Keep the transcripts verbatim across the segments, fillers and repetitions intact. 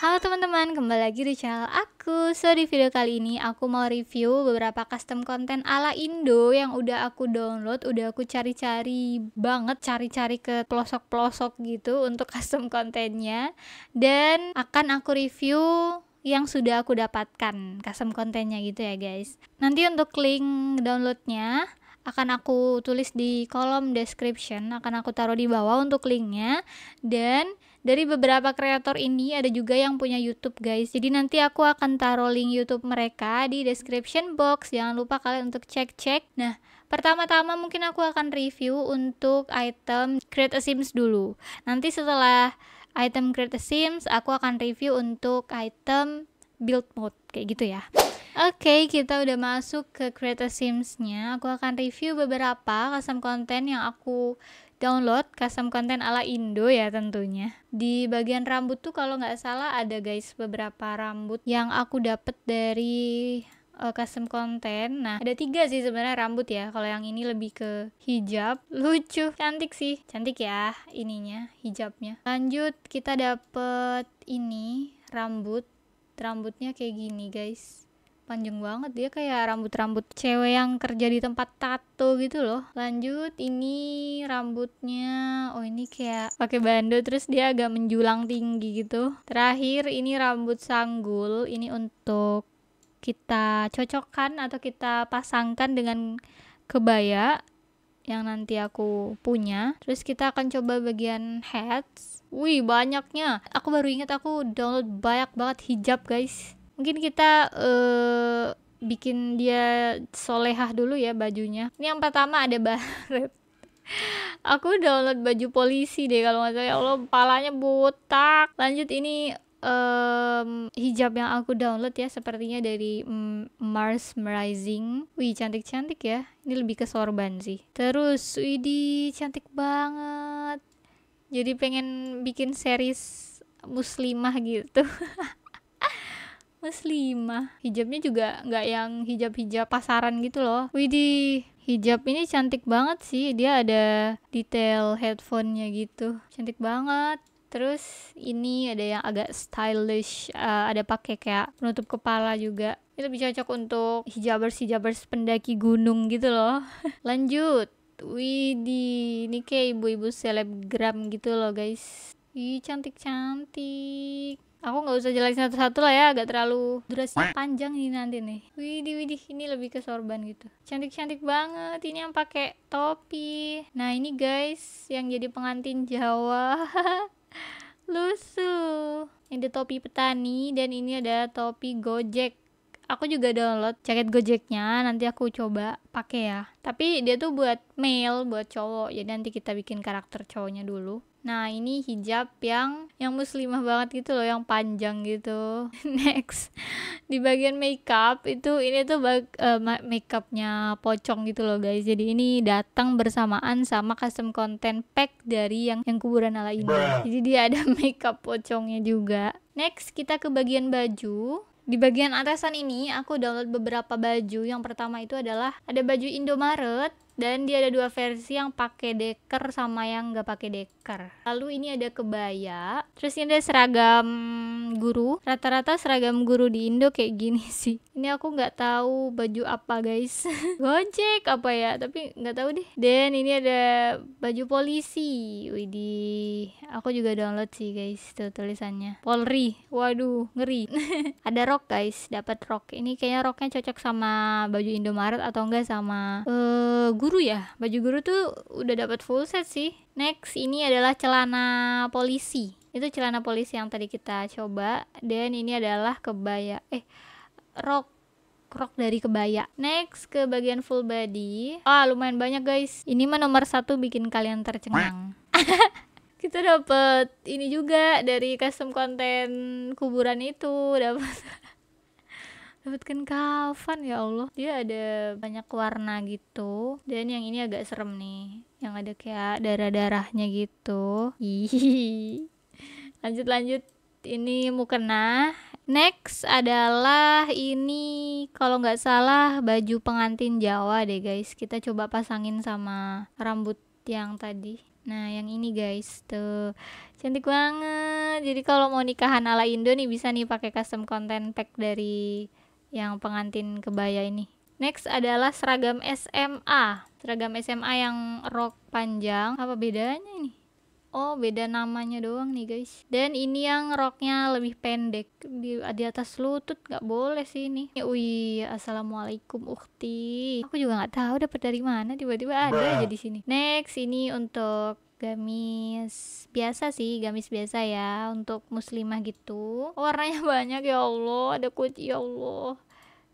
Halo teman-teman, kembali lagi di channel aku. So di video kali ini aku mau review beberapa custom konten ala Indo yang udah aku download, udah aku cari-cari banget, cari-cari ke pelosok-pelosok gitu untuk custom kontennya, dan akan aku review yang sudah aku dapatkan custom kontennya gitu ya guys. Nanti untuk link downloadnya akan aku tulis di kolom description, akan aku taruh di bawah untuk linknya. Dan dari beberapa kreator ini ada juga yang punya YouTube guys. Jadi nanti aku akan taruh link YouTube mereka di description box. Jangan lupa kalian untuk cek-cek. Nah, pertama-tama mungkin aku akan review untuk item Create a Sims dulu. Nanti setelah item Create a Sims, aku akan review untuk item Build Mode kayak gitu ya. Oke, okay, kita udah masuk ke Create a Sims-nya. Aku akan review beberapa custom konten yang aku download, custom konten ala Indo ya tentunya. Di bagian rambut tuh kalau nggak salah ada guys beberapa rambut yang aku dapet dari uh, custom konten. Nah ada tiga sih sebenarnya rambut ya. Kalau yang ini lebih ke hijab, lucu, cantik sih, cantik ya ininya hijabnya. Lanjut kita dapet ini rambut, rambutnya kayak gini guys. Panjang banget dia, kayak rambut-rambut cewek yang kerja di tempat tato gitu loh. Lanjut ini rambutnya, oh ini kayak pakai bando terus dia agak menjulang tinggi gitu. Terakhir ini rambut sanggul, ini untuk kita cocokkan atau kita pasangkan dengan kebaya yang nanti aku punya. Terus kita akan coba bagian hats. Wih banyaknya, aku baru ingat aku download banyak banget hijab guys. Mungkin kita uh, bikin dia solehah dulu ya bajunya. Ini yang pertama ada baret. Aku download baju polisi deh kalau nggak salah. Ya Allah, palanya botak. Lanjut ini um, hijab yang aku download ya. Sepertinya dari um, Marsmerizing. Wih cantik-cantik ya. Ini lebih ke sorban sih. Terus widih cantik banget. Jadi pengen bikin series muslimah gitu. Muslimah, hijabnya juga nggak yang hijab-hijab pasaran gitu loh. Widih, hijab ini cantik banget sih. Dia ada detail headphone-nya gitu, cantik banget. Terus ini ada yang agak stylish, uh, ada pakai kayak penutup kepala juga. Ini lebih cocok untuk hijabers-hijabers pendaki gunung gitu loh. Lanjut, widih, ini kayak ibu-ibu selebgram gitu loh guys. Ih, cantik-cantik. Aku nggak usah jelasin satu-satu lah ya, agak terlalu durasinya panjang ini nanti nih. Widih widih, ini lebih ke sorban gitu. Cantik-cantik banget, ini yang pakai topi. Nah ini guys, yang jadi pengantin Jawa. Lucu. Ini ada topi petani dan ini ada topi Gojek. Aku juga download jaket Gojeknya, nanti aku coba pakai ya. Tapi dia tuh buat male, buat cowok. Jadi nanti kita bikin karakter cowoknya dulu. Nah ini hijab yang yang muslimah banget gitu loh, yang panjang gitu. Next di bagian makeup itu ini tuh bag, uh, makeupnya pocong gitu loh guys. Jadi ini datang bersamaan sama custom content pack dari yang yang kuburan ala ini. Jadi dia ada makeup pocongnya juga. Next kita ke bagian baju. Di bagian atasan ini aku download beberapa baju. Yang pertama itu adalah ada baju Indomaret. Dan dia ada dua versi, yang pakai deker sama yang nggak pakai deker. Lalu ini ada kebaya. Terus ini ada seragam guru. Rata-rata seragam guru di Indo kayak gini sih. Ini aku nggak tahu baju apa guys. Gojek apa ya? Tapi nggak tahu deh. Dan ini ada baju polisi. Widih, aku juga download sih guys. Tuh tulisannya Polri. Waduh, ngeri. Ada rok guys. Dapat rok. Ini kayaknya roknya cocok sama baju Indomaret atau enggak sama uh, guru. Guru ya, baju guru tuh udah dapat full set sih. Next ini adalah celana polisi. Itu celana polisi yang tadi kita coba. Dan ini adalah kebaya. Eh, rok, rok dari kebaya. Next ke bagian full body. Ah, lumayan banyak guys. Ini mah nomor satu bikin kalian tercengang. Kita dapat ini juga dari custom konten kuburan itu. Dapat. Dapatkan kafan ya Allah. Dia ada banyak warna gitu. Dan yang ini agak serem nih, yang ada kayak darah-darahnya gitu. Hihihi. Lanjut-lanjut. Ini mukena. Next adalah ini kalau nggak salah baju pengantin Jawa deh guys. Kita coba pasangin sama rambut yang tadi. Nah yang ini guys, tuh cantik banget. jadi kalau mau nikahan ala Indo nih bisa nih pakai custom content pack dari yang pengantin kebaya ini. Next adalah seragam S M A. Seragam S M A yang rok panjang. Apa bedanya nih? Oh, beda namanya doang nih guys. Dan ini yang roknya lebih pendek di, di atas lutut, nggak boleh sih ini. Wih, assalamualaikum ukti. Aku juga nggak tahu dapat dari mana, tiba-tiba ada aja di sini. Next ini untuk gamis biasa sih, gamis biasa ya, untuk muslimah gitu. Warnanya banyak ya Allah, ada kunci ya Allah.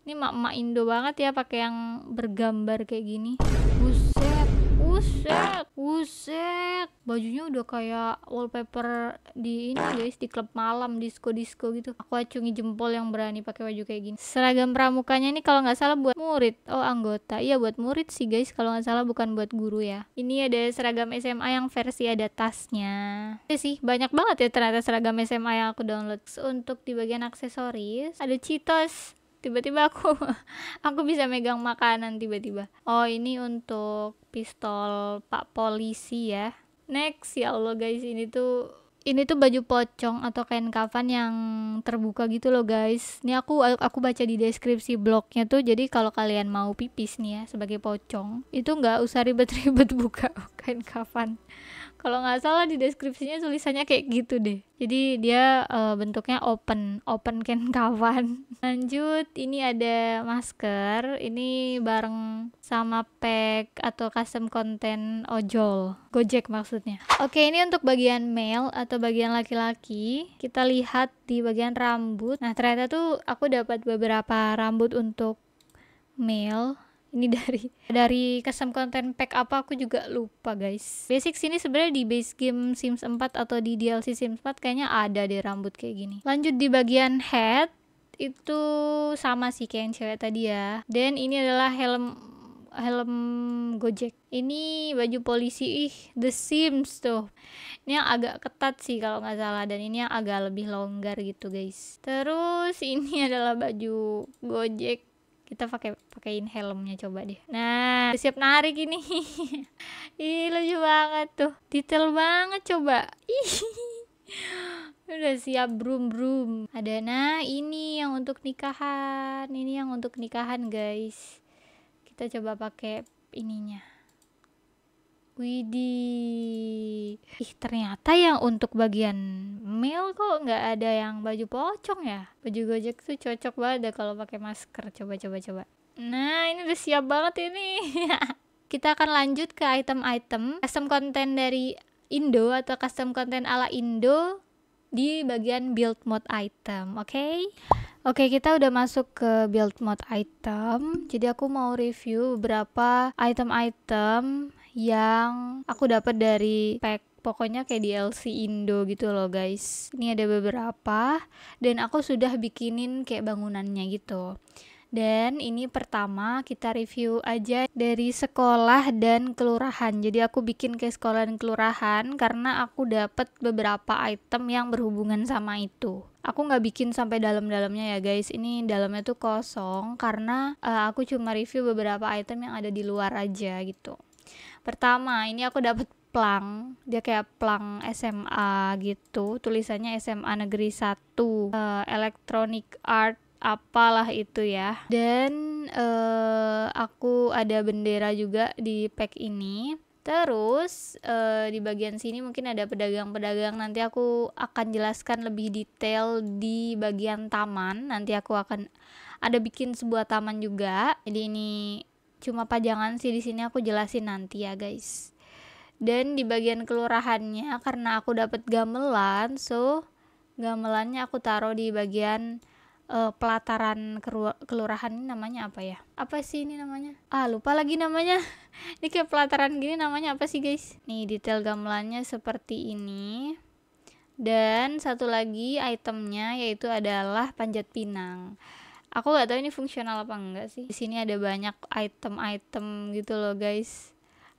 Ini mak-mak Indo banget ya pakai yang bergambar kayak gini. Buset. Buset, buset, bajunya udah kayak wallpaper di ini guys, di klub malam, disco-disco gitu. Aku acungi jempol yang berani pakai baju kayak gini. Seragam pramukanya ini kalau nggak salah buat murid, oh anggota, iya buat murid sih guys, kalau nggak salah bukan buat guru ya. Ini ada seragam S M A yang versi ada tasnya. Ya sih, banyak banget ya ternyata seragam S M A yang aku download. Untuk di bagian aksesoris ada Cheetos. Tiba-tiba aku aku bisa megang makanan tiba-tiba. Oh, ini untuk pistol Pak Polisi ya. Next, ya Allah guys, ini tuh ini tuh baju pocong atau kain kafan yang terbuka gitu loh guys. Ini aku aku baca di deskripsi blognya tuh, jadi kalau kalian mau pipis nih ya sebagai pocong, itu nggak usah ribet-ribet buka kain kafan. Kalau nggak salah di deskripsinya tulisannya kayak gitu deh. Jadi dia e, bentuknya open, open kain kafan. Lanjut, ini ada masker. Ini bareng sama pack atau custom content ojol, Gojek maksudnya. Oke, ini untuk bagian male atau bagian laki-laki. Kita lihat di bagian rambut. Nah, ternyata tuh aku dapat beberapa rambut untuk male. Ini dari dari custom content pack apa aku juga lupa guys. Basics ini sebenarnya di base game Sims four atau di D L C Sims four kayaknya ada deh rambut kayak gini. Lanjut di bagian head itu sama sih kayak yang cewek tadi ya. Dan ini adalah helm helm Gojek. Ini baju polisi, ih The Sims tuh. Ini yang agak ketat sih kalau nggak salah, dan ini yang agak lebih longgar gitu guys. Terus ini adalah baju Gojek. Kita pakai pakaiin helmnya coba deh. Nah, siap narik ini. Ih, lucu banget tuh. Detail banget coba. Ih. Udah siap brum-brum. Ada nah ini yang untuk nikahan. Ini yang untuk nikahan, guys. Kita coba pakai ininya. Widih. Ih, ternyata yang untuk bagian male kok nggak ada yang baju pocong ya. Baju Gojek tuh cocok banget kalau pakai masker. Coba-coba-coba. Nah, ini udah siap banget ini. Kita akan lanjut ke item-item custom content dari Indo atau custom content ala Indo di bagian build mode item. Oke? Okay? Oke, kita udah masuk ke build mode item. Jadi aku mau review beberapa item-item yang aku dapat dari pack, pokoknya kayak D L C Indo gitu loh guys. Ini ada beberapa dan aku sudah bikinin kayak bangunannya gitu. Dan ini pertama kita review aja dari sekolah dan kelurahan. Jadi aku bikin kayak sekolah dan kelurahan karena aku dapat beberapa item yang berhubungan sama itu. Aku nggak bikin sampai dalam-dalamnya ya guys, ini dalamnya tuh kosong karena uh, aku cuma review beberapa item yang ada di luar aja gitu. Pertama, ini aku dapat plang, dia kayak plang S M A gitu, tulisannya S M A Negeri satu, uh, Electronic Art apalah itu ya. Dan uh, aku ada bendera juga di pack ini. Terus eh, di bagian sini mungkin ada pedagang-pedagang, nanti aku akan jelaskan lebih detail di bagian taman. Nanti aku akan ada bikin sebuah taman juga. Jadi ini cuma pajangan sih, di sini aku jelasin nanti ya guys. Dan di bagian kelurahannya karena aku dapat gamelan, so gamelannya aku taruh di bagian Uh, pelataran kelurahan. Ini namanya apa ya? Apa sih ini namanya? Ah, lupa lagi namanya. Ini kayak pelataran gini, namanya apa sih guys? Nih, detail gamelannya seperti ini. Dan satu lagi itemnya yaitu adalah panjat pinang. Aku nggak tahu ini fungsional apa enggak sih. Di sini ada banyak item-item gitu loh guys.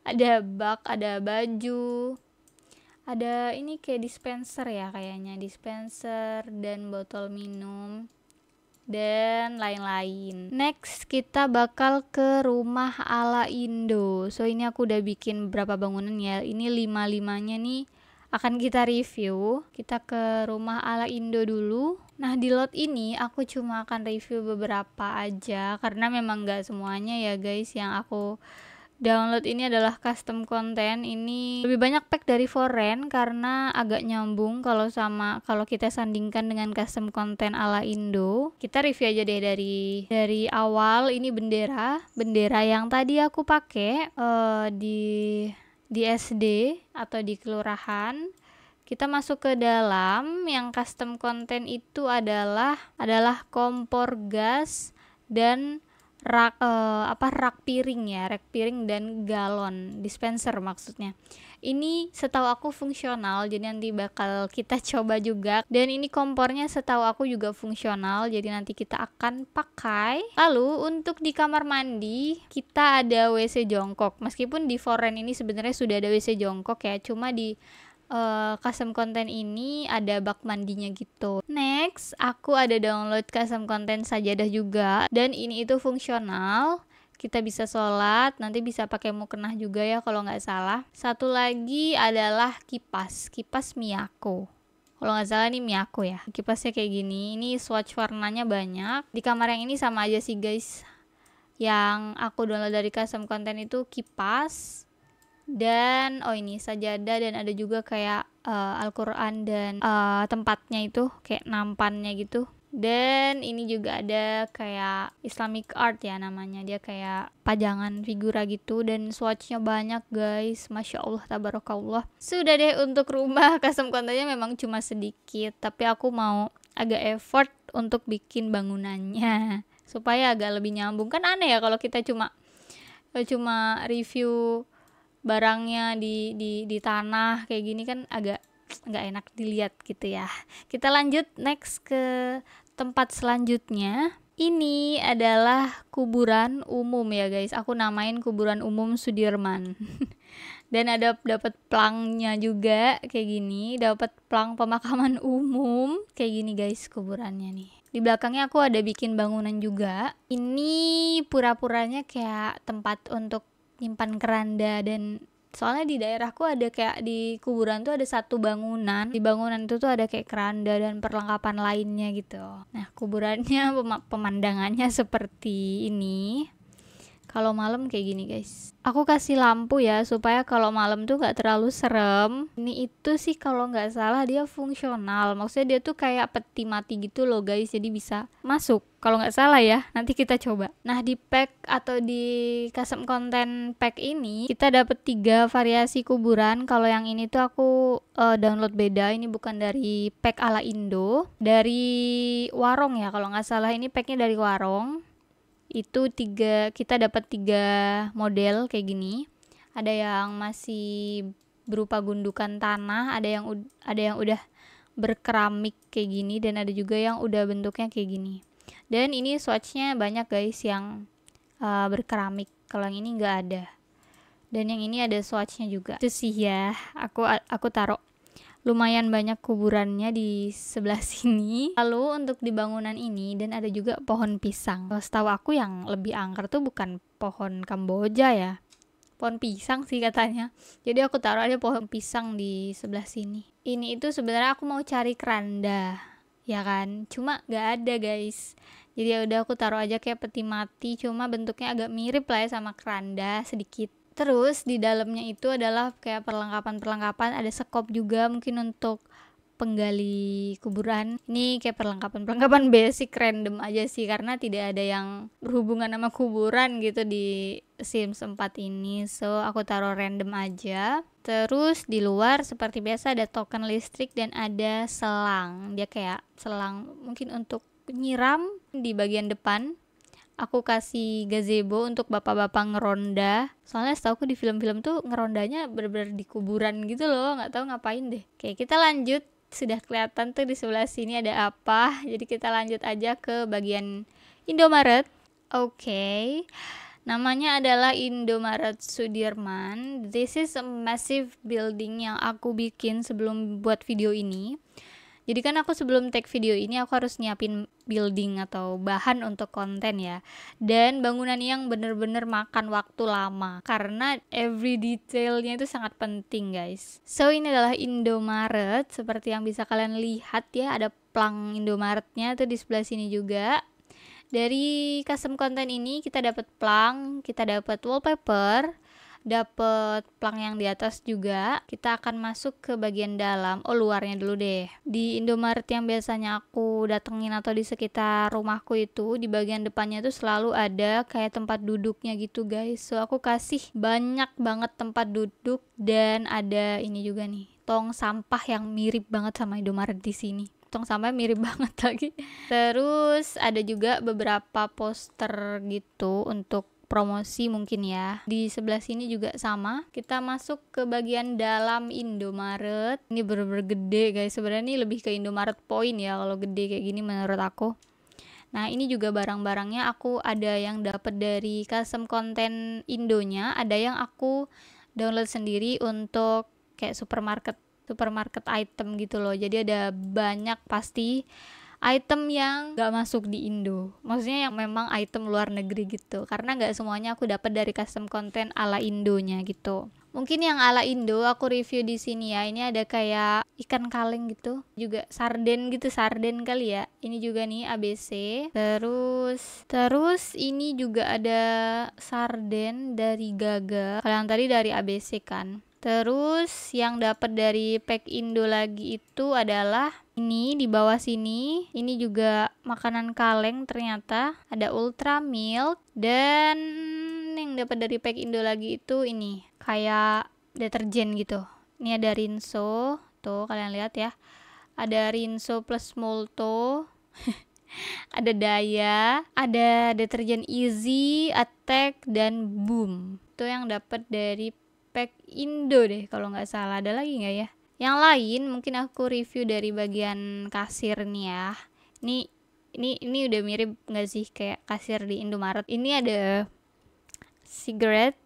Ada bak, ada baju, ada ini kayak dispenser ya kayaknya, dispenser dan botol minum dan lain-lain. Next kita bakal ke rumah ala Indo. So ini aku udah bikin berapa bangunan ya, ini lima-limanya nih akan kita review. Kita ke rumah ala Indo dulu. Nah, di lot ini aku cuma akan review beberapa aja karena memang nggak semuanya ya guys yang aku download ini adalah custom content. Ini lebih banyak pack dari foreign karena agak nyambung kalau sama kalau kita sandingkan dengan custom content ala Indo. Kita review aja deh dari dari awal. Ini bendera, bendera yang tadi aku pakai uh, di di S D atau di kelurahan. Kita masuk ke dalam. Yang custom content itu adalah adalah kompor gas dan rak eh, apa rak piring ya, rak piring dan galon dispenser maksudnya. Ini setahu aku fungsional, jadi nanti bakal kita coba juga. Dan ini kompornya setahu aku juga fungsional, jadi nanti kita akan pakai. Lalu untuk di kamar mandi kita ada W C jongkok. Meskipun di foreign ini sebenarnya sudah ada W C jongkok ya, cuma di Uh, custom content ini ada bak mandinya gitu. Next, aku ada download custom content sajadah juga, dan ini itu fungsional. Kita bisa sholat, nanti bisa pakai mukena juga ya kalau nggak salah. Satu lagi adalah kipas, kipas Miyako. Kalau nggak salah nih Miyako ya. Kipasnya kayak gini, ini swatch warnanya banyak. Di kamar yang ini sama aja sih guys. Yang aku download dari custom content itu kipas. Dan oh ini sajadah, dan ada juga kayak uh, Al-Quran dan uh, tempatnya itu kayak nampannya gitu. Dan ini juga ada kayak Islamic Art ya namanya, dia kayak pajangan figura gitu, dan swatchnya banyak guys, masya Allah tabarakallah. Sudah deh untuk rumah, custom kontennya memang cuma sedikit, tapi aku mau agak effort untuk bikin bangunannya supaya agak lebih nyambung. Kan aneh ya kalau kita cuma cuma review barangnya di, di di tanah kayak gini, kan agak nggak enak dilihat gitu ya. Kita lanjut next ke tempat selanjutnya. Ini adalah kuburan umum ya guys, aku namain kuburan umum Sudirman. Dan ada dapat plangnya juga kayak gini, dapat plang pemakaman umum kayak gini guys kuburannya nih. Di belakangnya aku ada bikin bangunan juga. Ini pura-puranya kayak tempat untuk nyimpan keranda, dan soalnya di daerahku ada kayak di kuburan tuh ada satu bangunan, di bangunan itu tuh ada kayak keranda dan perlengkapan lainnya gitu. Nah kuburannya pemandangannya seperti ini kalau malam kayak gini guys. Aku kasih lampu ya supaya kalau malam tuh nggak terlalu serem. Ini itu sih kalau nggak salah dia fungsional, maksudnya dia tuh kayak peti mati gitu loh guys, jadi bisa masuk kalau nggak salah ya, nanti kita coba. Nah di pack atau di custom content pack ini kita dapet tiga variasi kuburan. Kalau yang ini tuh aku uh, download beda, ini bukan dari pack ala Indo, dari warung ya kalau nggak salah, ini packnya dari warung. Itu tiga, kita dapat tiga model kayak gini. Ada yang masih berupa gundukan tanah, ada yang ada yang udah berkeramik kayak gini, dan ada juga yang udah bentuknya kayak gini. Dan ini swatchnya banyak guys yang uh, berkeramik. Kalau yang ini nggak ada. Dan yang ini ada swatchnya juga. Itu sih ya, aku aku taruh lumayan banyak kuburannya di sebelah sini. Lalu untuk di bangunan ini, dan ada juga pohon pisang. Kalau setahu aku yang lebih angker tuh bukan pohon Kamboja ya, pohon pisang sih katanya. Jadi aku taruh aja pohon pisang di sebelah sini. Ini itu sebenarnya aku mau cari keranda ya kan, cuma gak ada guys. Jadi ya udah aku taruh aja kayak peti mati, cuma bentuknya agak mirip lah ya sama keranda sedikit. Terus di dalamnya itu adalah kayak perlengkapan-perlengkapan, ada sekop juga mungkin untuk penggali kuburan. Ini kayak perlengkapan-perlengkapan basic random aja sih, karena tidak ada yang berhubungan sama kuburan gitu di Sims empat ini. So, aku taruh random aja. Terus di luar seperti biasa ada token listrik dan ada selang. Dia kayak selang mungkin untuk nyiram. Di bagian depan aku kasih gazebo untuk bapak-bapak ngeronda. Soalnya setahu aku di film-film tuh ngerondanya bener-bener di kuburan gitu loh, nggak tahu ngapain deh. Oke, kita lanjut. Sudah kelihatan tuh di sebelah sini ada apa. Jadi kita lanjut aja ke bagian Indomaret. Oke. Namanya adalah Indomaret Sudirman. This is a massive building yang aku bikin sebelum buat video ini. Jadi kan aku sebelum take video ini aku harus nyiapin building atau bahan untuk konten ya. Dan bangunan yang bener-bener makan waktu lama karena every detailnya itu sangat penting guys. So ini adalah Indomaret, seperti yang bisa kalian lihat ya, ada plang Indomaretnya tuh di sebelah sini juga. Dari custom konten ini kita dapat plang, kita dapat wallpaper, dapat plang yang di atas juga. Kita akan masuk ke bagian dalam, oh luarnya dulu deh. Di Indomaret yang biasanya aku datengin atau di sekitar rumahku itu, di bagian depannya tuh selalu ada kayak tempat duduknya gitu guys. So aku kasih banyak banget tempat duduk, dan ada ini juga nih, tong sampah yang mirip banget sama Indomaret di sini. Tong sampah mirip banget lagi. Terus ada juga beberapa poster gitu untuk promosi mungkin ya. Di sebelah sini juga sama. Kita masuk ke bagian dalam Indomaret. Ini bener-bener gede guys. Sebenarnya ini lebih ke Indomaret Point ya kalau gede kayak gini menurut aku. Nah ini juga barang-barangnya aku ada yang dapat dari custom konten Indonya, ada yang aku download sendiri untuk kayak supermarket supermarket item gitu loh. Jadi ada banyak pasti item yang gak masuk di Indo, maksudnya yang memang item luar negeri gitu, karena gak semuanya aku dapat dari custom konten ala Indonya gitu. Mungkin yang ala Indo aku review di sini ya. Ini ada kayak ikan kaleng gitu, juga sarden gitu, sarden kali ya. Ini juga nih A B C. Terus terus ini juga ada sarden dari Gaga. Kalian tadi dari A B C kan. Terus yang dapat dari pack Indo lagi itu adalah ini di bawah sini. Ini juga makanan kaleng ternyata. Ada Ultra Milk, dan yang dapat dari pack Indo lagi itu ini kayak deterjen gitu. Ini ada Rinso. Tuh kalian lihat ya. Ada Rinso plus Molto. Ada Daya, ada deterjen Easy Attack dan Boom. Itu yang dapat dari pack Indo deh kalau nggak salah. Ada lagi nggak ya yang lain? Mungkin aku review dari bagian kasir nih ya. Ini ini ini udah mirip nggak sih kayak kasir di Indomaret. Ini ada cigarette,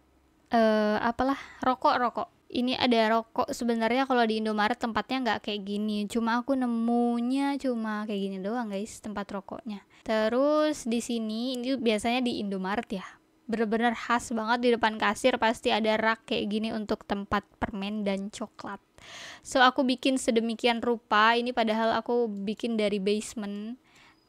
uh, apalah rokok rokok. Ini ada rokok. Sebenarnya kalau di Indomaret tempatnya nggak kayak gini. Cuma aku nemunya cuma kayak gini doang guys tempat rokoknya. Terus di sini ini biasanya di Indomaret ya. Bener-bener khas banget di depan kasir pasti ada rak kayak gini untuk tempat permen dan coklat. So aku bikin sedemikian rupa. Ini padahal aku bikin dari basement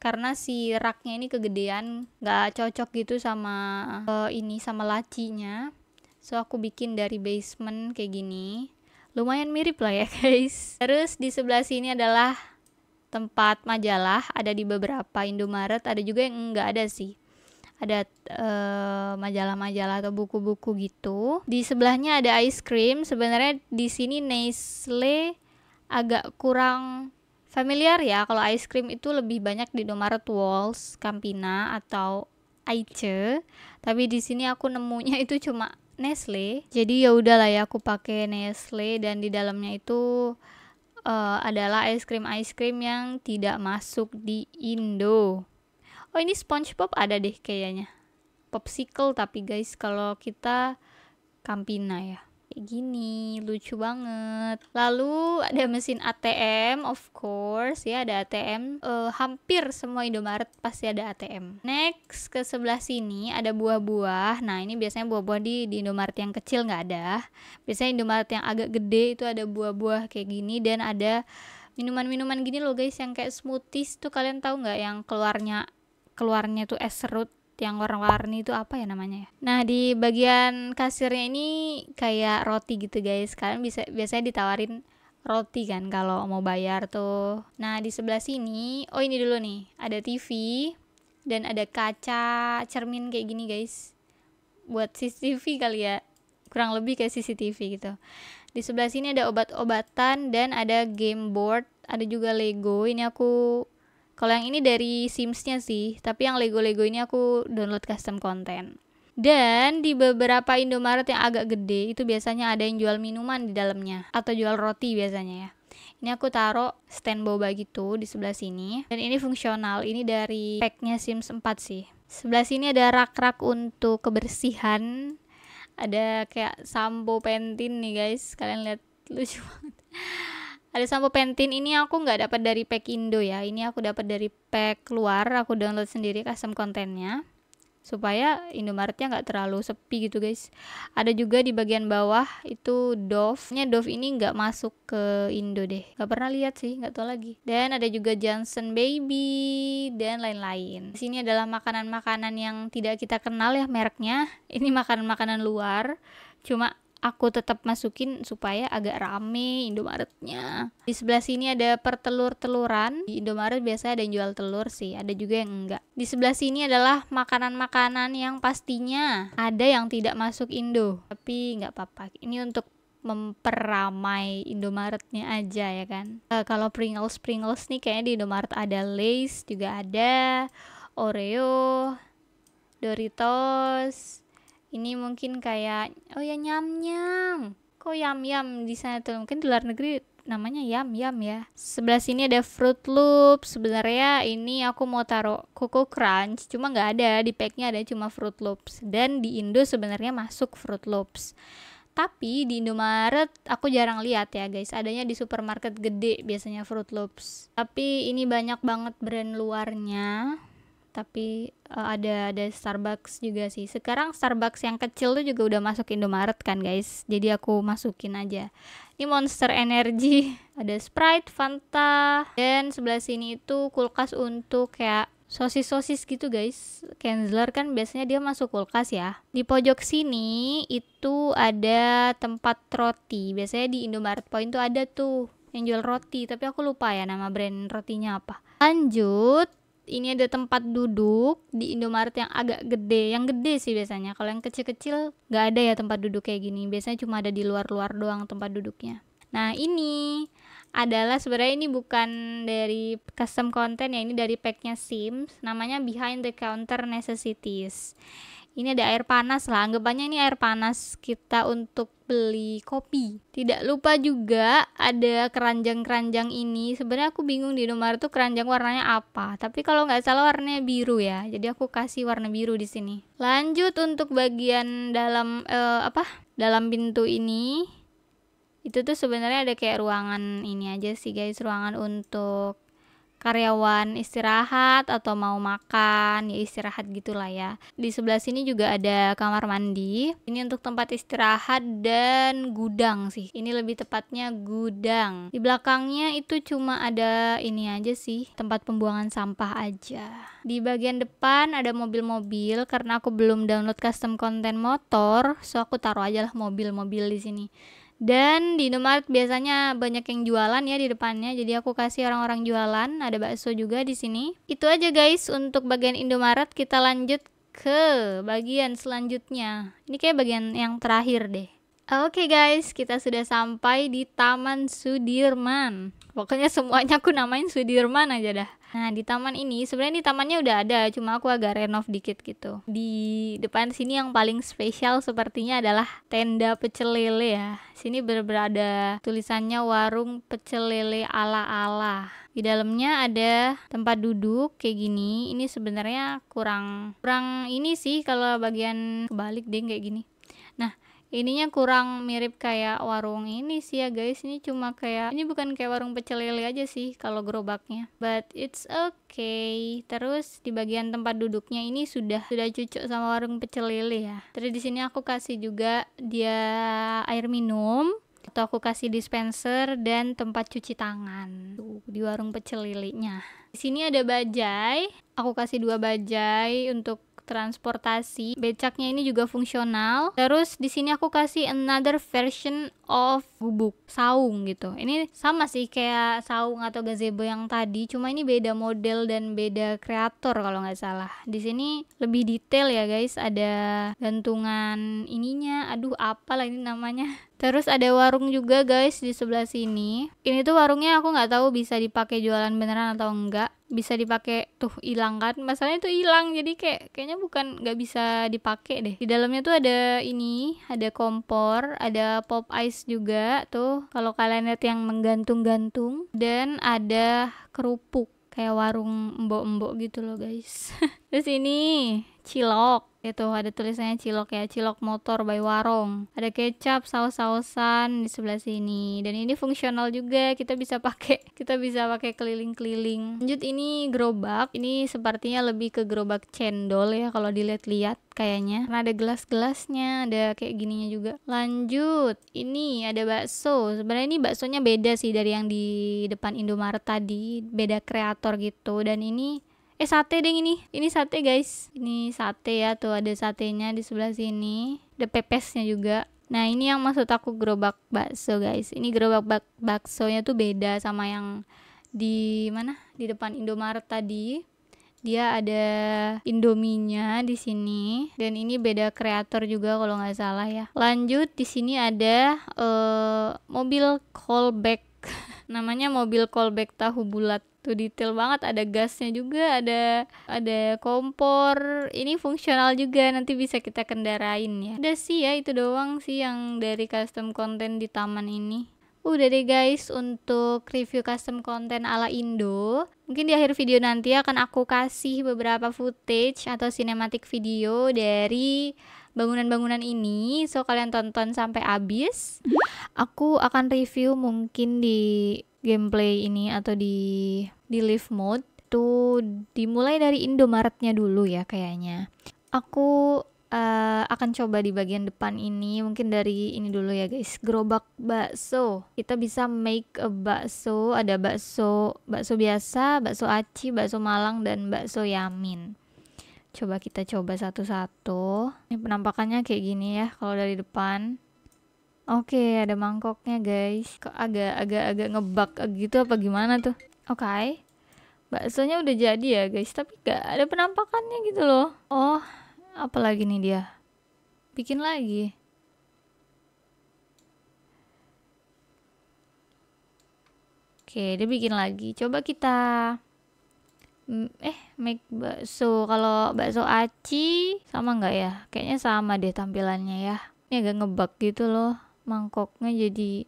karena si raknya ini kegedean, nggak cocok gitu sama uh, ini sama lacinya. So aku bikin dari basement kayak gini. Lumayan mirip lah ya guys. Terus di sebelah sini adalah tempat majalah. Ada di beberapa Indomaret, ada juga yang nggak ada sih. Ada majalah-majalah uh, atau buku-buku gitu. Di sebelahnya ada ice cream. Sebenarnya di sini Nestle agak kurang familiar ya. Kalau ice cream itu lebih banyak di Indomaret Walls, Campina atau Aice. Tapi di sini aku nemunya itu cuma Nestle. Jadi ya udahlah ya aku pakai Nestle, dan di dalamnya itu uh, adalah ice cream-ice cream yang tidak masuk di Indo. Oh ini SpongeBob ada deh kayaknya. Popsicle tapi guys kalau kita Campina ya. Kayak gini, lucu banget. Lalu ada mesin A T M, of course ya ada A T M. Uh, hampir semua Indomaret pasti ada A T M. Next ke sebelah sini ada buah-buah. Nah ini biasanya buah-buah di, di Indomaret yang kecil nggak ada. Biasanya Indomaret yang agak gede itu ada buah-buah kayak gini, dan ada minuman-minuman gini loh guys yang kayak smoothies tuh. Kalian tahu nggak yang keluarnya keluarnya tuh es serut yang warna-warni itu apa ya namanya ya? Nah di bagian kasirnya ini kayak roti gitu guys. Kalian bisa biasanya ditawarin roti kan kalau mau bayar tuh. Nah di sebelah sini, oh ini dulu nih, ada T V dan ada kaca cermin kayak gini guys, buat C C T V kali ya, kurang lebih kayak C C T V gitu. Di sebelah sini ada obat-obatan dan ada game board, ada juga Lego. Ini aku, kalau yang ini dari Sims-nya sih, tapi yang Lego-Lego ini aku download custom konten. Dan di beberapa Indomaret yang agak gede, itu biasanya ada yang jual minuman di dalamnya, atau jual roti biasanya ya. Ini aku taruh stand boba gitu di sebelah sini. Dan ini fungsional, ini dari pack-nya Sims empat sih. Sebelah sini ada rak-rak untuk kebersihan. Ada kayak sampo Pantene nih guys, kalian lihat lucu banget. Ada sampo Pantene, ini aku nggak dapat dari pack Indo ya, ini aku dapat dari pack luar, aku download sendiri custom kontennya supaya Indomaretnya nggak terlalu sepi gitu guys. Ada juga di bagian bawah itu Dove nya Dove ini nggak masuk ke Indo deh, nggak pernah lihat sih, nggak tahu lagi. Dan ada juga Johnson Baby dan lain-lain. Sini adalah makanan-makanan yang tidak kita kenal ya mereknya, ini makanan-makanan luar cuma aku tetap masukin supaya agak rame Indomaretnya. Di sebelah sini ada pertelur-teluran. Di Indomaret biasanya ada yang jual telur sih, ada juga yang enggak. Di sebelah sini adalah makanan-makanan yang pastinya ada yang tidak masuk Indo, tapi nggak apa-apa. Ini untuk memperamai Indomaretnya aja ya kan. E, kalau Pringles Pringles nih kayaknya di Indomaret ada, Lace juga ada, Oreo, Doritos. Ini mungkin kayak, oh ya nyam-nyam, kok yam-yam di sana tuh, mungkin di luar negeri namanya yam-yam ya. Sebelah sini ada Fruit Loops, sebenarnya ini aku mau taruh Coco Crunch, cuma nggak ada, di packnya ada cuma Fruit Loops. Dan di Indo sebenarnya masuk Fruit Loops, tapi di Indomaret aku jarang lihat ya guys, adanya di supermarket gede biasanya Fruit Loops. Tapi ini banyak banget brand luarnya. Tapi uh, ada ada Starbucks juga sih. Sekarang Starbucks yang kecil tuh juga udah masuk Indomaret kan guys. Jadi aku masukin aja. Ini Monster Energy, ada Sprite, Fanta, dan sebelah sini itu kulkas untuk kayak sosis-sosis gitu guys. Kanzler kan biasanya dia masuk kulkas ya. Di pojok sini itu ada tempat roti. Biasanya di Indomaret Point tuh ada tuh yang jual roti, tapi aku lupa ya nama brand rotinya apa. Lanjut, ini ada tempat duduk di Indomaret yang agak gede, yang gede sih biasanya. Kalau yang kecil-kecil nggak ada ya tempat duduk kayak gini, biasanya cuma ada di luar-luar doang tempat duduknya. Nah ini adalah sebenarnya ini bukan dari custom content ya, ini dari packnya Sims, namanya Behind the Counter Necessities. Ini ada air panas lah, anggapannya ini air panas kita untuk beli kopi. Tidak lupa juga ada keranjang-keranjang ini. Sebenarnya aku bingung di Indomaret tuh keranjang warnanya apa, tapi kalau nggak salah warnanya biru ya, jadi aku kasih warna biru di sini. Lanjut untuk bagian dalam eh, apa dalam pintu ini, itu tuh sebenarnya ada kayak ruangan ini aja sih guys, ruangan untuk karyawan istirahat atau mau makan ya istirahat gitulah ya. Di sebelah sini juga ada kamar mandi, ini untuk tempat istirahat dan gudang sih, ini lebih tepatnya gudang. Di belakangnya itu cuma ada ini aja sih, tempat pembuangan sampah aja. Di bagian depan ada mobil-mobil, karena aku belum download custom konten motor, so aku taruh aja lah mobil-mobil di sini. Dan di Indomaret biasanya banyak yang jualan ya di depannya, jadi aku kasih orang-orang jualan. Ada bakso juga di sini. Itu aja guys untuk bagian Indomaret. Kita lanjut ke bagian selanjutnya. Ini kayak bagian yang terakhir deh. Oke okay guys, kita sudah sampai di Taman Sudirman. Pokoknya semuanya aku namain Sudirman aja dah. Nah di taman ini, sebenarnya di tamannya udah ada, cuma aku agak renov dikit gitu. Di depan sini yang paling spesial sepertinya adalah tenda pecel lele ya. Sini bener-bener ada tulisannya warung pecel lele ala-ala. Di dalamnya ada tempat duduk kayak gini. Ini sebenarnya kurang kurang ini sih, kalau bagian kebalik deh kayak gini. Nah ininya kurang mirip kayak warung ini sih ya guys, ini cuma kayak, ini bukan kayak warung pecel lele aja sih kalau gerobaknya, but it's okay. Terus di bagian tempat duduknya ini sudah sudah cucuk sama warung pecel lele ya. Terus di sini aku kasih juga dia air minum, atau aku kasih dispenser dan tempat cuci tangan tuh di warung pecel lelenya. Di sini ada bajai, aku kasih dua bajai untuk transportasi. Becaknya ini juga fungsional. Terus di sini aku kasih another version of gubuk saung gitu. Ini sama sih kayak saung atau gazebo yang tadi, cuma ini beda model dan beda kreator kalau nggak salah. Di sini lebih detail ya guys, ada gantungan ininya. Aduh, apalah ini namanya. Terus ada warung juga guys di sebelah sini. Ini tuh warungnya aku nggak tahu bisa dipakai jualan beneran atau enggak. Bisa dipakai tuh hilang kan, masalahnya tuh hilang, jadi kayak kayaknya bukan, nggak bisa dipakai deh. Di dalamnya tuh ada ini, ada kompor, ada pop ice juga tuh kalau kalian lihat yang menggantung-gantung, dan ada kerupuk kayak warung mbok-mbok gitu loh guys. Terus ini cilok, itu ada tulisannya cilok ya, cilok motor by Warung. Ada kecap, saus-sausan di sebelah sini, dan ini fungsional juga, kita bisa pakai, kita bisa pakai keliling-keliling. Lanjut ini gerobak, ini sepertinya lebih ke gerobak cendol ya kalau dilihat-lihat kayaknya, karena ada gelas-gelasnya, ada kayak gininya juga. Lanjut ini ada bakso, sebenarnya ini baksonya beda sih dari yang di depan Indomaret tadi, beda kreator gitu. Dan ini Eh sate deh ini, ini sate guys, ini sate ya, tuh ada satenya di sebelah sini, ada pepesnya juga. Nah ini yang maksud aku gerobak bakso guys, ini gerobak bak baksonya tuh beda sama yang di mana di depan Indomaret tadi. Dia ada Indominya di sini, dan ini beda kreator juga kalau nggak salah ya. Lanjut di sini ada uh, mobil callback, namanya mobil callback tahu bulat. Tuh detail banget, ada gasnya juga, ada ada kompor, ini fungsional juga, nanti bisa kita kendarain ya. Udah sih ya, itu doang sih yang dari custom content di taman ini. Udah deh guys, untuk review custom content ala Indo. Mungkin di akhir video nanti akan aku kasih beberapa footage atau sinematik video dari bangunan-bangunan ini, so kalian tonton sampai habis. Aku akan review mungkin di gameplay ini atau di di live mode tuh, dimulai dari Indomaretnya dulu ya kayaknya. Aku uh, akan coba di bagian depan ini, mungkin dari ini dulu ya guys, gerobak bakso. Kita bisa make a bakso, ada bakso bakso biasa, bakso aci, bakso Malang, dan bakso Yamin. Coba kita coba satu-satu. Ini penampakannya kayak gini ya kalau dari depan. Oke, okay, ada mangkoknya guys. Kok agak-agak-agak ngebak gitu apa gimana tuh? Oke, okay. Baksonya udah jadi ya guys, tapi gak ada penampakannya gitu loh. Oh, apalagi nih dia? Bikin lagi. Oke, okay, dia bikin lagi. Coba kita eh make bakso. Kalau bakso aci sama nggak ya? Kayaknya sama deh tampilannya ya, ini agak ngebug gitu loh mangkoknya jadi,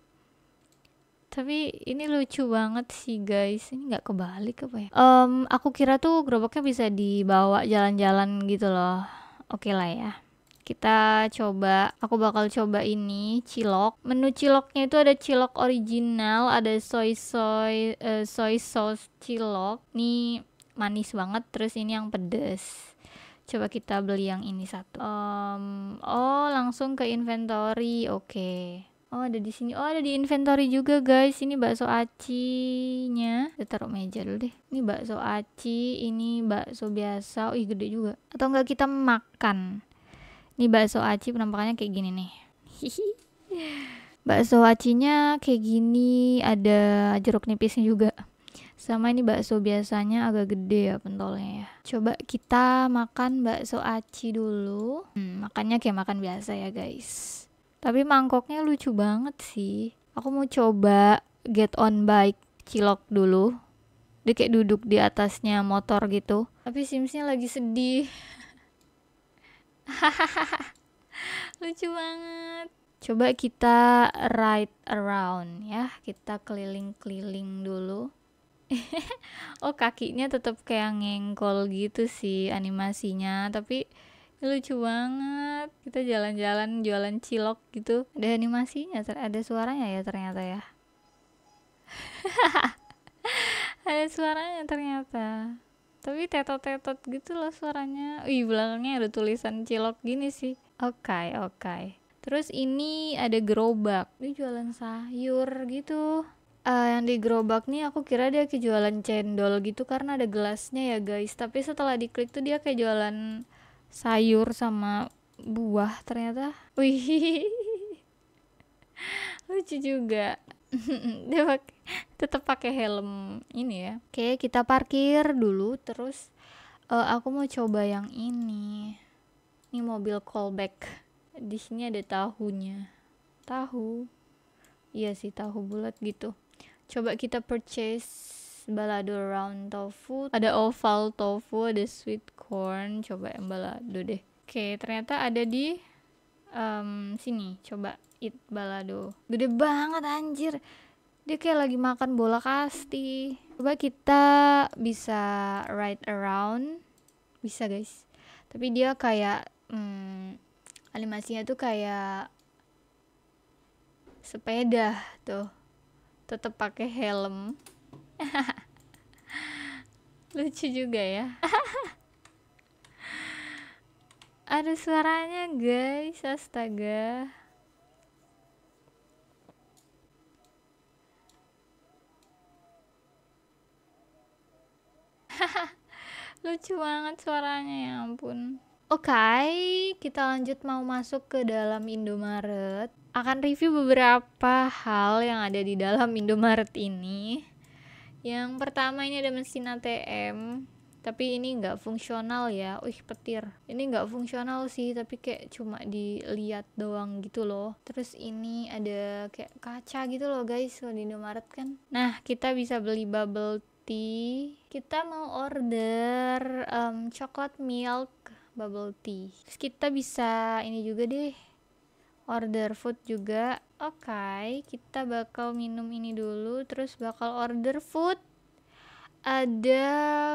tapi ini lucu banget sih guys. Ini nggak kebalik apa ya? Um, aku kira tuh gerobaknya bisa dibawa jalan-jalan gitu loh. Oke okay lah ya, kita coba, aku bakal coba ini cilok. Menu ciloknya itu ada cilok original, ada soy soy uh, soy sauce cilok, nih manis banget, terus ini yang pedes. Coba kita beli yang ini satu. Um, oh langsung ke inventory, oke. Okay. Oh ada di sini, oh ada di inventory juga guys. Ini bakso acinya, kita taruh meja dulu deh. Ini bakso aci, ini bakso biasa. Ih gede juga. Atau enggak kita makan? Ini bakso aci penampakannya kayak gini nih. Bakso acinya kayak gini, ada jeruk nipisnya juga. Sama ini bakso biasanya agak gede ya pentolnya ya. Coba kita makan bakso aci dulu. Hmm, makannya kayak makan biasa ya guys. Tapi mangkoknya lucu banget sih. Aku mau coba get on bike cilok dulu. Dia kayak duduk di atasnya motor gitu. Tapi Simsnya lagi sedih. Lucu banget. Coba kita ride around ya. Kita keliling-keliling dulu. Oh kakinya tetap kayak ngengkol gitu sih animasinya, tapi lucu banget. Kita jalan-jalan jualan cilok gitu, ada animasinya, ada suaranya ya ternyata ya. Ada suaranya ternyata, tapi tetot-tetot gitu loh suaranya. Wih, belakangnya ada tulisan cilok gini sih. Oke okay, oke okay. Terus ini ada gerobak, dia jualan sayur gitu. Uh, yang di gerobak nih aku kira dia kayak jualan cendol gitu karena ada gelasnya ya guys, tapi setelah diklik tuh dia kayak jualan sayur sama buah ternyata. Wih, lucu juga. Dia pake, tetap pakai helm ini ya. Oke, kita parkir dulu. Terus uh, aku mau coba yang ini. Ini mobil callback. Di sini ada tahunya. Tahu. Iya sih, tahu bulat gitu. Coba kita purchase balado round tofu, ada oval tofu, ada sweet corn. Coba yang balado deh. Oke, ternyata ada di um, sini. Coba eat balado. Gede banget anjir. Dia kayak lagi makan bola kasti. Coba kita bisa ride around. bisa guys. Tapi dia kayak hmm, animasinya tuh kayak sepeda tuh, tetap pakai helm. Lucu juga ya. Ada suaranya guys, astaga. Lucu banget suaranya, ya ampun. Oke, okay, kita lanjut mau masuk ke dalam Indomaret. Akan review beberapa hal yang ada di dalam Indomaret ini. Yang pertama ini ada mesin A T M, tapi ini nggak fungsional ya. Wih, petir. Ini nggak fungsional sih, tapi kayak cuma dilihat doang gitu loh. Terus ini ada kayak kaca gitu loh guys, kalau di Indomaret kan. Nah, kita bisa beli bubble tea. Kita mau order um, coklat milk bubble tea. Terus kita bisa ini juga deh, order food juga. Oke, okay, kita bakal minum ini dulu, terus bakal order food. Ada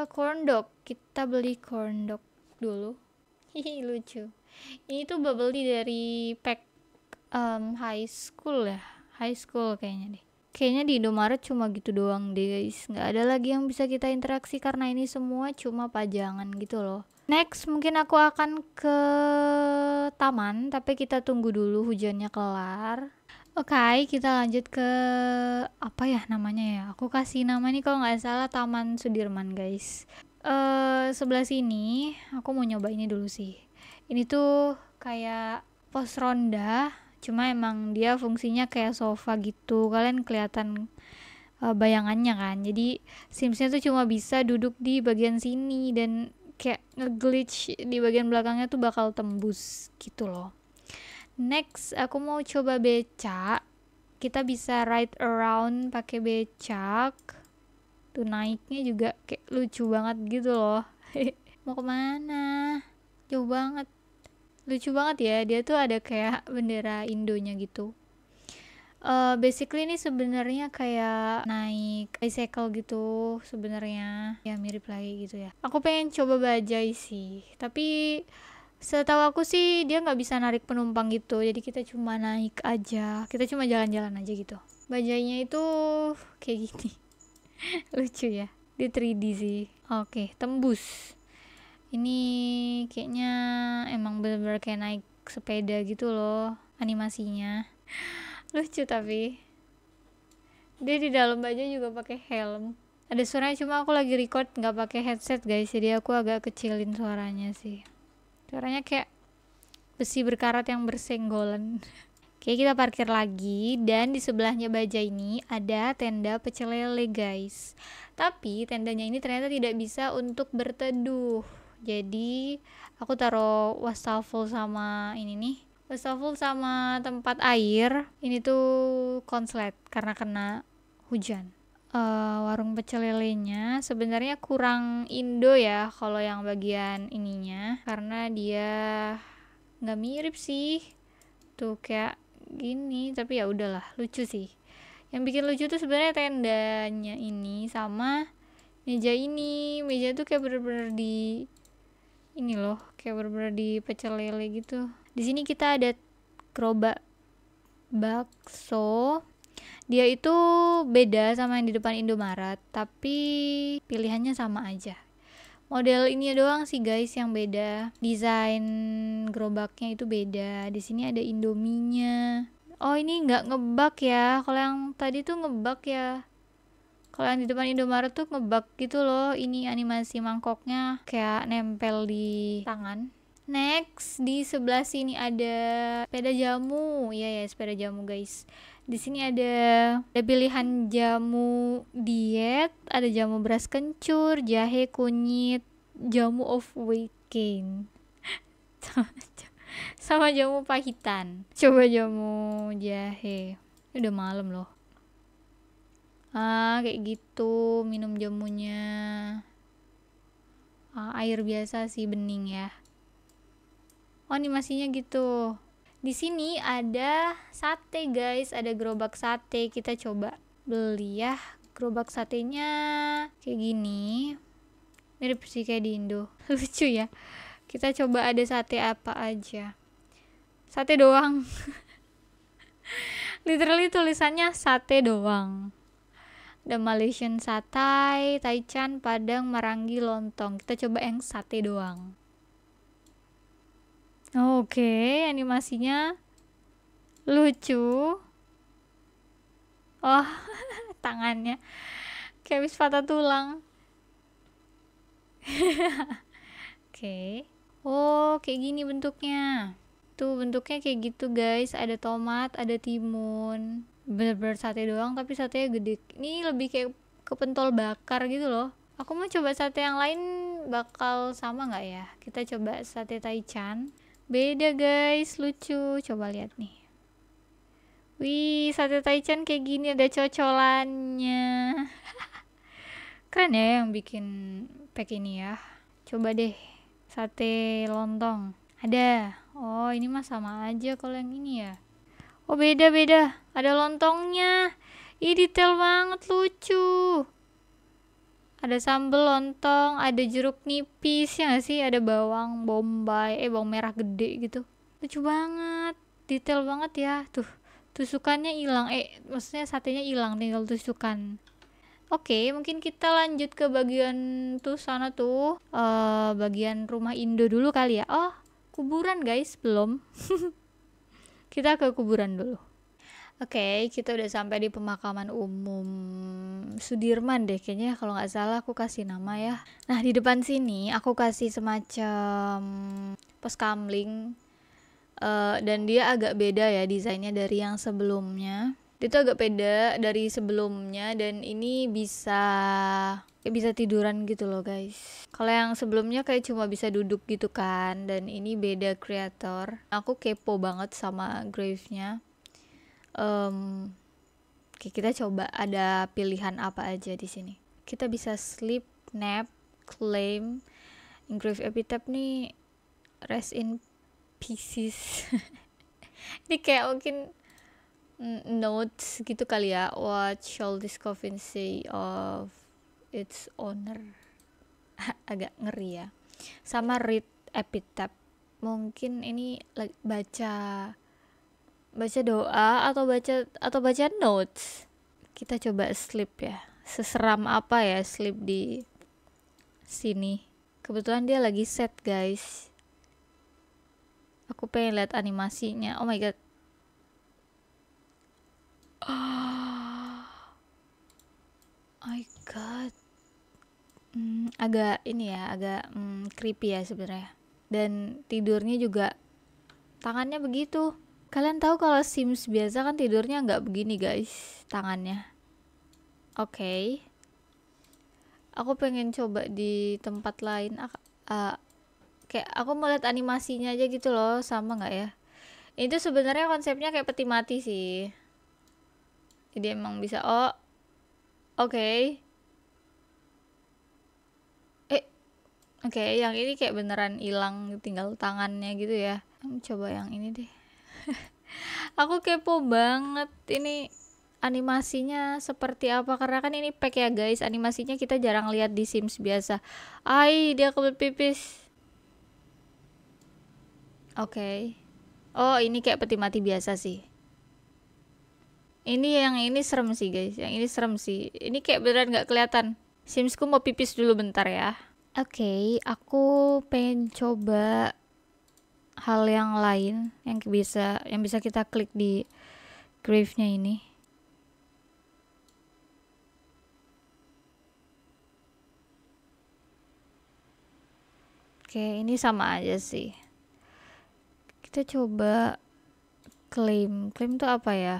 corn dog, kita beli corn dog dulu. Hihi, lucu. Ini tuh bubble tea dari pack um, high school ya, high school kayaknya deh. Kayaknya di Indomaret cuma gitu doang deh guys, nggak ada lagi yang bisa kita interaksi karena ini semua cuma pajangan gitu loh. Next, mungkin aku akan ke taman, tapi kita tunggu dulu hujannya kelar. Oke, okay, kita lanjut ke apa ya namanya ya? Aku kasih nama nih kalau nggak salah Taman Sudirman guys. Uh, sebelah sini, aku mau nyoba ini dulu sih. Ini tuh kayak pos ronda, cuma emang dia fungsinya kayak sofa gitu. Kalian kelihatan uh, bayangannya kan? Jadi Simsnya tuh cuma bisa duduk di bagian sini dan kayak nge-glitch di bagian belakangnya tuh bakal tembus gitu loh. Next, aku mau coba becak. Kita bisa ride around pakai becak. Tuh naiknya juga kayak lucu banget gitu loh. Mau kemana? Jauh banget. Lucu banget ya, dia tuh ada kayak bendera Indonya gitu. Uh, basically ini sebenarnya kayak naik bicycle gitu sebenarnya ya, mirip lagi gitu ya. Aku pengen coba bajai sih, tapi setahu aku sih dia nggak bisa narik penumpang gitu, jadi kita cuma naik aja, kita cuma jalan-jalan aja gitu. Bajainya itu kayak gini. Lucu ya, di tiga D sih. Oke, tembus. Ini kayaknya emang bener-bener kayak naik sepeda gitu loh animasinya. Lucu, tapi dia di dalam aja juga pakai helm. Ada suaranya, cuma aku lagi record nggak pakai headset guys, jadi aku agak kecilin suaranya sih. Suaranya kayak besi berkarat yang bersenggolan. Oke, kita parkir lagi, dan di sebelahnya baja ini ada tenda pecel lele guys, tapi tendanya ini ternyata tidak bisa untuk berteduh. Jadi aku taruh wastafel sama ini nih, wastafel sama tempat air. Ini tuh konslet karena kena hujan. Uh, warung pecel lelenya sebenarnya kurang Indo ya kalau yang bagian ininya, karena dia nggak mirip sih. Tuh kayak gini, tapi ya udahlah, lucu sih. Yang bikin lucu tuh sebenarnya tendanya ini sama meja ini. Meja tuh kayak bener-bener di ini loh, kayak bener-bener di pecel lele gitu. Di sini kita ada gerobak bakso. Dia itu beda sama yang di depan Indomaret, tapi pilihannya sama aja. Model ini doang sih guys yang beda. Desain gerobaknya itu beda. Di sini ada Indominya. Oh, ini nggak ngebak ya. Kalau yang tadi tuh ngebak ya. Kalau yang di depan Indomaret tuh ngebak gitu loh. Ini animasi mangkoknya kayak nempel di tangan. Next, di sebelah sini ada sepeda jamu. Iya ya, sepeda jamu guys. Di sini ada, ada pilihan jamu diet, ada jamu beras kencur, jahe, kunyit, jamu of weight gain. sama, sama jamu pahitan. Coba jamu jahe. Udah malam loh. Ah, kayak gitu minum jamunya. Ah, air biasa sih, bening ya. Animasinya gitu. Di sini ada sate guys, ada gerobak sate. Kita coba beli ya. Gerobak satenya kayak gini. mirip sih kayak di Indo. Lucu ya. Kita coba ada sate apa aja. Sate doang. Literally tulisannya sate doang. Ada Malaysian satay, taichan, padang, marangi, lontong. Kita coba yang sate doang. Oke, okay, animasinya lucu. Oh, tangannya kayak habis patah tulang. Oke, okay. Oh kayak gini bentuknya. Tuh bentuknya kayak gitu guys. Ada tomat, ada timun. Bener-bener sate doang, tapi satenya gede. Ini lebih kayak kepentol bakar gitu loh. Aku mau coba sate yang lain, bakal sama nggak ya? Kita coba sate taichan. Beda guys, lucu. Coba lihat nih. Wih, sate taichan kayak gini, ada cocolannya. Keren ya yang bikin pack ini ya. Coba deh sate lontong. Ada. Oh ini mah sama aja kalau yang ini ya. Oh beda-beda, ada lontongnya. Ih detail banget, lucu. Ada sambal lontong, ada jeruk nipis ya gak sih, ada bawang bombay, eh bawang merah gede gitu. Lucu banget, detail banget ya. Tuh, tusukannya hilang, eh maksudnya satenya hilang, tinggal tusukan. Oke, mungkin kita lanjut ke bagian tuh sana tuh, uh, bagian rumah Indo dulu kali ya. Oh, kuburan guys, belum. Kita ke kuburan dulu. Oke, okay, kita udah sampai di pemakaman umum Sudirman deh kayaknya, kalau nggak salah aku kasih nama ya. Nah di depan sini aku kasih semacam pos kamling, uh, dan dia agak beda ya desainnya dari yang sebelumnya. Itu agak beda dari sebelumnya, dan ini bisa ya bisa tiduran gitu loh guys. Kalau yang sebelumnya kayak cuma bisa duduk gitu kan, dan ini beda kreator. Aku kepo banget sama grave-nya. Um, Oke, kita coba ada pilihan apa aja di sini. Kita bisa sleep, nap, claim, grave epitaph nih, rest in pieces. Ini kayak mungkin notes gitu kali ya. What shall this coffin say of its owner? Agak ngeri ya. Sama read epitaph. Mungkin ini baca baca doa atau baca atau baca notes. Kita coba sleep ya. Seseram apa ya sleep di sini. Kebetulan dia lagi set guys. Aku pengen lihat animasinya. Oh my god. Oh my god. Hmm, agak ini ya, agak hmm, creepy ya sebenarnya. Dan tidurnya juga tangannya begitu. Kalian tahu kalau Sims biasa kan tidurnya nggak begini guys, tangannya. Oke. Okay. Aku pengen coba di tempat lain. Uh, uh, kayak aku mau lihat animasinya aja gitu loh, sama nggak ya? Itu sebenarnya konsepnya kayak peti mati sih. Jadi emang bisa. Oh, oke. Okay. Oke, okay, yang ini kayak beneran hilang, tinggal tangannya gitu ya. Coba yang ini deh. Aku kepo banget ini animasinya seperti apa, karena kan ini pack ya guys. Animasinya kita jarang lihat di Sims biasa. Ai, dia kebelet pipis. Oke. Okay. Oh, ini kayak peti mati biasa sih. Ini yang ini serem sih guys. Yang ini serem sih. Ini kayak beneran nggak kelihatan. Simsku mau pipis dulu bentar ya. Oke, okay, aku pengen coba hal yang lain yang bisa yang bisa kita klik di grave-nya ini. Oke, okay, ini sama aja sih. Kita coba claim. Claim itu apa ya?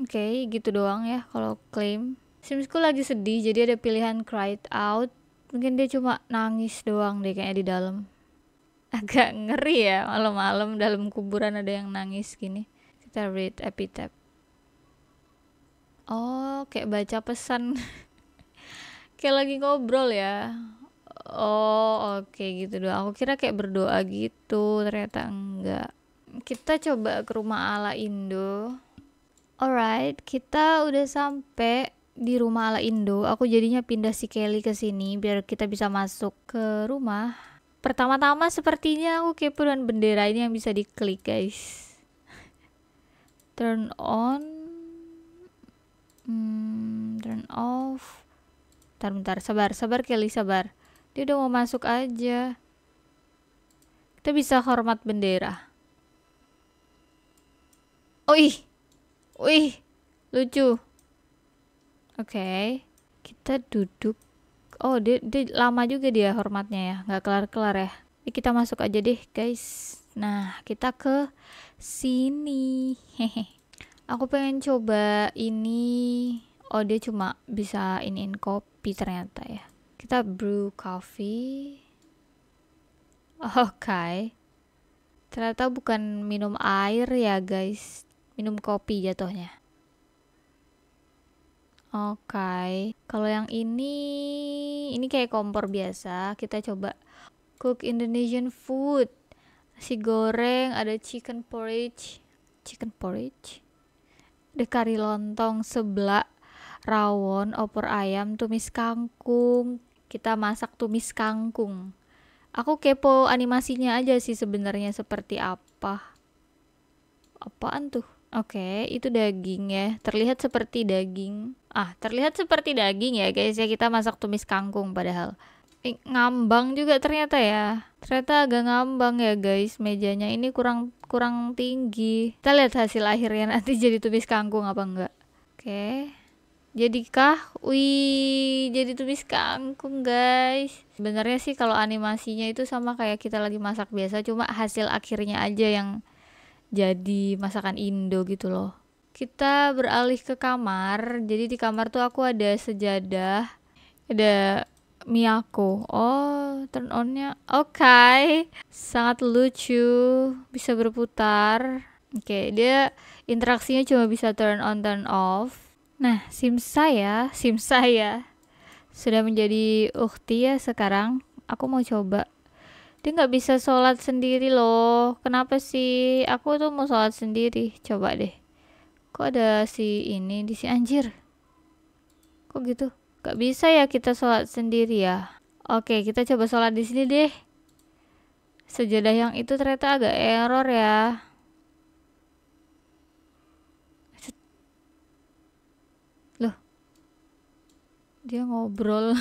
Oke, okay, gitu doang ya kalau claim. Simsku lagi sedih, jadi ada pilihan cried out. Mungkin dia cuma nangis doang deh kayaknya di dalam. Agak ngeri ya, malam-malam dalam kuburan ada yang nangis gini. Kita read epitaph. Oh, kayak baca pesan. Kayak lagi ngobrol ya. Oh, oke okay, gitu doang. Aku kira kayak berdoa gitu, ternyata enggak. Kita coba ke rumah ala Indo. Alright, kita udah sampai di rumah ala Indo. Aku jadinya pindah si Kelly ke sini biar kita bisa masuk ke rumah. Pertama-tama sepertinya aku kepo dengan bendera ini yang bisa diklik, guys. Turn on, hmm, turn off. Bentar, bentar, sabar, sabar Kelly, sabar. Dia udah mau masuk aja. Kita bisa hormat bendera. Oi. Wih, lucu. Oke, okay. Kita duduk. Oh, dia, dia lama juga dia hormatnya ya, nggak kelar-kelar ya. Jadi kita masuk aja deh, guys. Nah, kita ke sini. Hehe. Aku pengen coba ini. Oh, dia cuma bisa iniin kopi ternyata ya. Kita brew coffee. Oke. Okay. Ternyata bukan minum air ya, guys. Minum kopi jatuhnya. Oke, okay. Kalau yang ini, ini kayak kompor biasa. Kita coba cook Indonesian food. Nasi goreng, ada chicken porridge, chicken porridge, ada kari lontong, seblak, rawon, opor ayam, tumis kangkung. Kita masak tumis kangkung. Aku kepo animasinya aja sih sebenarnya seperti apa. Apaan tuh? Oke, okay, itu daging ya. Terlihat seperti daging. Ah, terlihat seperti daging ya guys ya. Kita masak tumis kangkung padahal. Eh, ngambang juga ternyata ya. Ternyata agak ngambang ya guys. Mejanya ini kurang kurang tinggi. Kita lihat hasil akhirnya nanti jadi tumis kangkung apa enggak. Oke. Okay. Jadikah? Wih, jadi tumis kangkung guys. Sebenarnya sih kalau animasinya itu sama kayak kita lagi masak biasa. Cuma hasil akhirnya aja yang jadi masakan Indo gitu loh. Kita beralih ke kamar. Jadi di kamar tuh aku ada sejadah, ada Miyako. Oh, turn on-nya. Oke, okay. Sangat lucu. Bisa berputar. Oke, okay, dia interaksinya cuma bisa turn on, turn off. Nah, sim saya, sim saya sudah menjadi ukti ya sekarang. Aku mau coba. Dia nggak bisa sholat sendiri loh. Kenapa sih? Aku tuh mau sholat sendiri. Coba deh. Kok ada si ini di si anjir? Kok gitu? Gak bisa ya kita sholat sendiri ya? Oke, kita coba sholat di sini deh. Sejadah yang itu ternyata agak error ya. Loh. Dia ngobrol.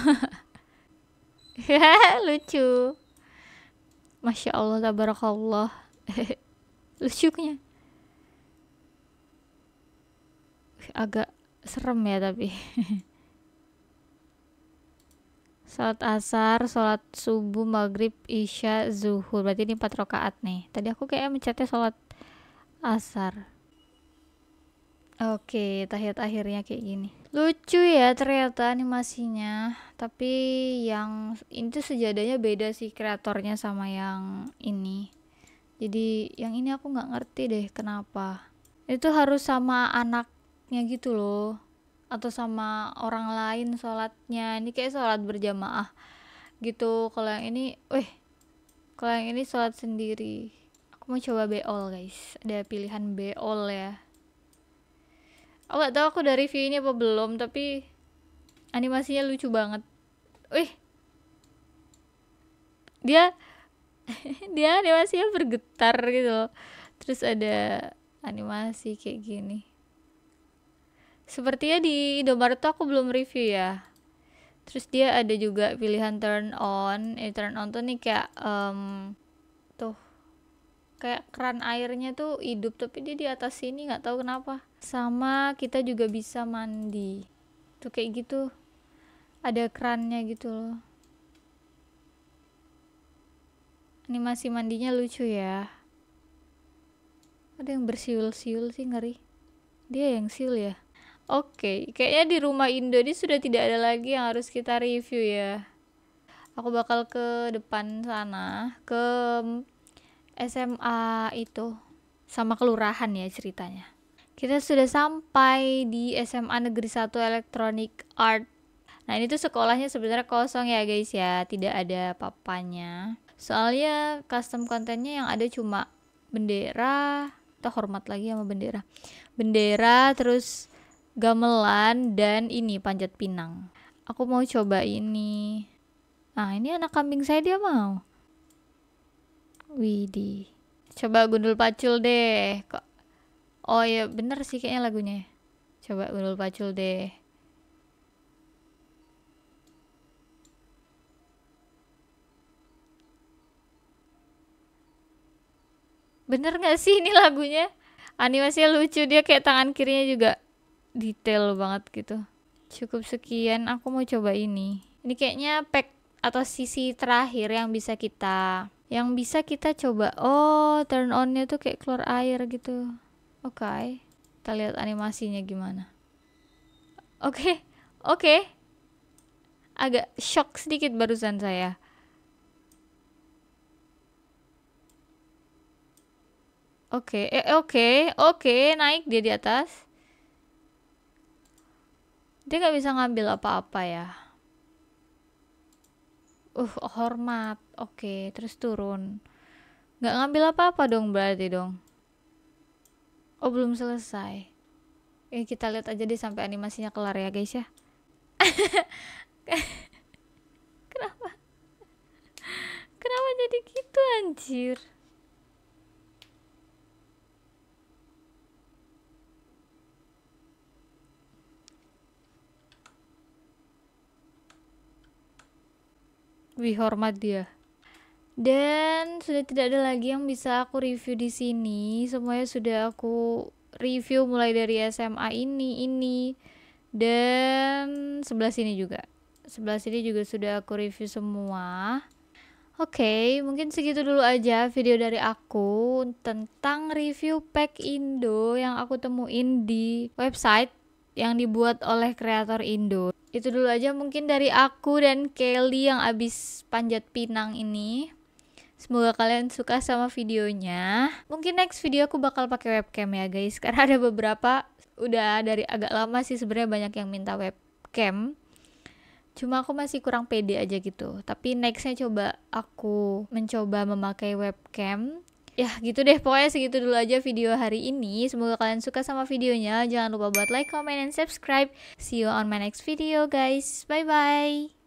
Lucu. Masya Allah, tabarakallah. Lucunya agak serem ya tapi. Salat asar, salat subuh, maghrib, isya, zuhur. Berarti ini empat rakaat nih. Tadi aku kayak mencetnya salat asar. Oke, tahiyat akhirnya kayak gini. Lucu ya ternyata animasinya. Tapi yang itu sejadahnya beda sih kreatornya sama yang ini. Jadi yang ini aku nggak ngerti deh kenapa. Itu harus sama anaknya gitu loh. Atau sama orang lain sholatnya. Ini kayak sholat berjamaah gitu. Kalau yang ini, weh, kalau yang ini sholat sendiri. Aku mau coba beol guys. Ada pilihan beol ya. Aku gak tau aku udah review ini apa belum, tapi animasinya lucu banget. Wih, dia dia animasinya bergetar gitu loh. Terus ada animasi kayak gini. Sepertinya di Indomaret tuh aku belum review ya. Terus dia ada juga pilihan turn on. Eh, turn on tuh nih kayak um, tuh kayak keran airnya tuh hidup tapi dia di atas sini, nggak tahu kenapa. Sama kita juga bisa mandi tuh kayak gitu, ada kerannya gitu loh. Animasi mandinya lucu ya. Ada yang bersiul-siul sih, ngeri. Dia yang siul ya. Oke, kayaknya di rumah Indo ini sudah tidak ada lagi yang harus kita review ya. Aku bakal ke depan sana, ke S M A itu sama kelurahan ya ceritanya. Kita sudah sampai di S M A Negeri satu Electronic Art. Nah, ini tuh sekolahnya sebenarnya kosong ya guys ya, tidak ada papanya. Soalnya custom kontennya yang ada cuma bendera, Kita hormat lagi sama bendera. Bendera, terus gamelan, dan ini panjat pinang. Aku mau coba ini. Nah, ini anak kambing saya dia mau. Widih. Coba gundul pacul deh. Kok? Oh iya, bener sih kayaknya lagunya. Coba gundul pacul deh. Bener gak sih ini lagunya? Animasinya lucu, dia kayak tangan kirinya juga detail banget gitu. Cukup sekian, aku mau coba ini. Ini kayaknya pack atau sisi terakhir yang bisa kita yang bisa kita coba. Oh, turn on-nya tuh kayak keluar air gitu. Oke. Okay. Kita lihat animasinya gimana. Oke. Okay. Oke. Okay. Agak shock sedikit barusan saya. Oke, okay, eh, oke, okay, oke, okay, naik dia di atas. Dia nggak bisa ngambil apa-apa ya. Uh, hormat. Oke, okay, terus turun. Nggak ngambil apa-apa dong berarti dong. Oh, belum selesai. Eh, kita lihat aja deh sampai animasinya kelar ya guys ya. Kenapa? Kenapa jadi gitu anjir? Wih, hormat dia. Dan sudah tidak ada lagi yang bisa aku review di sini. Semuanya sudah aku review mulai dari S M A ini, ini, dan sebelah sini juga. Sebelah sini juga sudah aku review semua. Oke, okay, mungkin segitu dulu aja video dari aku tentang review pack Indo yang aku temuin di website yang dibuat oleh kreator Indo. Itu dulu aja mungkin dari aku dan Kelly yang abis panjat pinang ini. Semoga kalian suka sama videonya. Mungkin next video aku bakal pakai webcam ya guys, karena ada beberapa udah dari agak lama sih sebenarnya banyak yang minta webcam, cuma aku masih kurang pede aja gitu. Tapi nextnya coba aku mencoba memakai webcam. Ya gitu deh, pokoknya segitu dulu aja video hari ini. Semoga kalian suka sama videonya. Jangan lupa buat like, comment, and subscribe. See you on my next video guys. Bye bye.